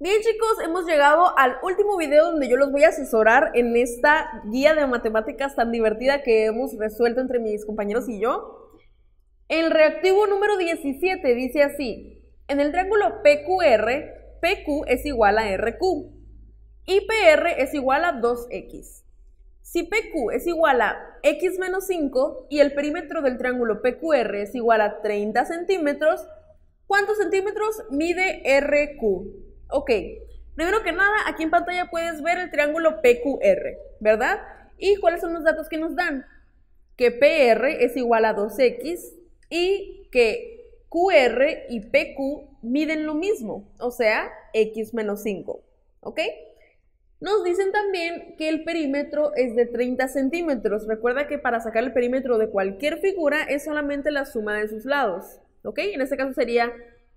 Bien chicos, hemos llegado al último video donde yo los voy a asesorar en esta guía de matemáticas tan divertida que hemos resuelto entre mis compañeros y yo. El reactivo número 17 dice así: en el triángulo PQR, PQ es igual a RQ y PR es igual a 2X. Si PQ es igual a X menos 5 y el perímetro del triángulo PQR es igual a 30 centímetros, ¿cuántos centímetros mide RQ? Ok, primero que nada, aquí en pantalla puedes ver el triángulo PQR, ¿verdad? ¿Y cuáles son los datos que nos dan? Que PR es igual a 2X y que QR y PQ miden lo mismo, o sea, X menos 5, ¿ok? Nos dicen también que el perímetro es de 30 centímetros. Recuerda que para sacar el perímetro de cualquier figura es solamente la suma de sus lados, ¿ok? En este caso sería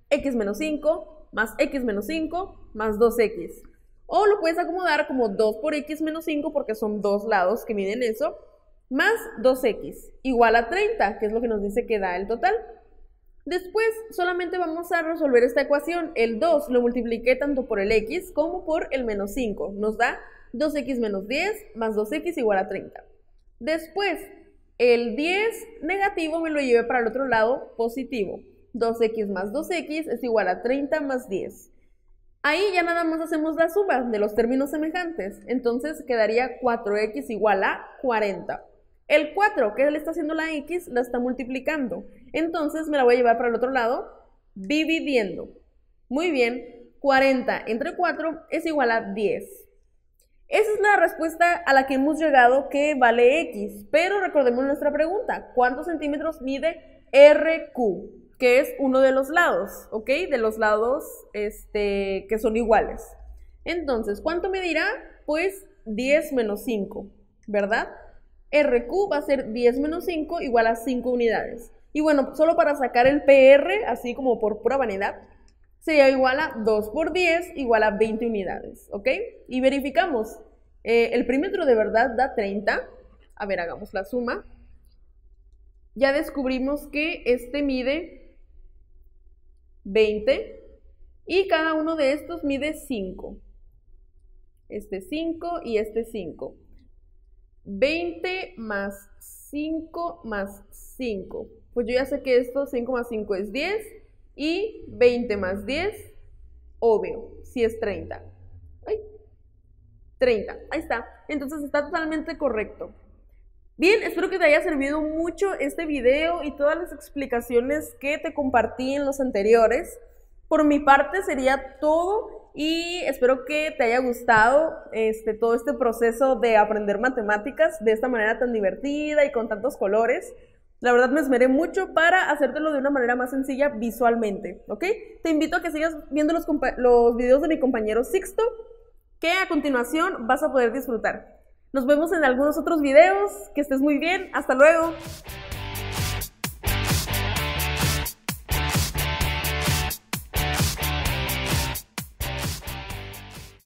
X menos 5 más X menos 5, más 2X. O lo puedes acomodar como 2 por X menos 5, porque son dos lados que miden eso, más 2X, igual a 30, que es lo que nos dice que da el total. Después solamente vamos a resolver esta ecuación. El 2 lo multipliqué tanto por el X como por el menos 5. Nos da 2X menos 10, más 2X igual a 30. Después, el 10 negativo me lo llevé para el otro lado positivo. 2X más 2X es igual a 30 más 10. Ahí ya nada más hacemos la suma de los términos semejantes. Entonces quedaría 4X igual a 40. El 4 que le está haciendo la X la está multiplicando. Entonces me la voy a llevar para el otro lado dividiendo. Muy bien, 40 entre 4 es igual a 10. Esa es la respuesta a la que hemos llegado, que vale X. Pero recordemos nuestra pregunta: ¿cuántos centímetros mide RQ? Que es uno de los lados, ¿ok? De los lados que son iguales. Entonces, ¿cuánto medirá? Pues 10 menos 5, ¿verdad? RQ va a ser 10 menos 5 igual a 5 unidades. Y bueno, solo para sacar el PR, así como por pura vanidad, sería igual a 2 por 10 igual a 20 unidades, ¿ok? Y verificamos, el perímetro de verdad da 30. A ver, hagamos la suma. Ya descubrimos que este mide 20 y cada uno de estos mide 5, 5 y 5, 20 más 5 más 5, pues yo ya sé que esto 5 más 5 es 10 y 20 más 10, obvio, si es 30, ¡ay! 30, ahí está, entonces está totalmente correcto. Bien, espero que te haya servido mucho este video y todas las explicaciones que te compartí en los anteriores. Por mi parte sería todo y espero que te haya gustado todo este proceso de aprender matemáticas de esta manera tan divertida y con tantos colores. La verdad me esmeré mucho para hacértelo de una manera más sencilla visualmente, ¿ok? Te invito a que sigas viendo los videos de mi compañero Sixto, que a continuación vas a poder disfrutar. Nos vemos en algunos otros videos. Que estés muy bien. Hasta luego.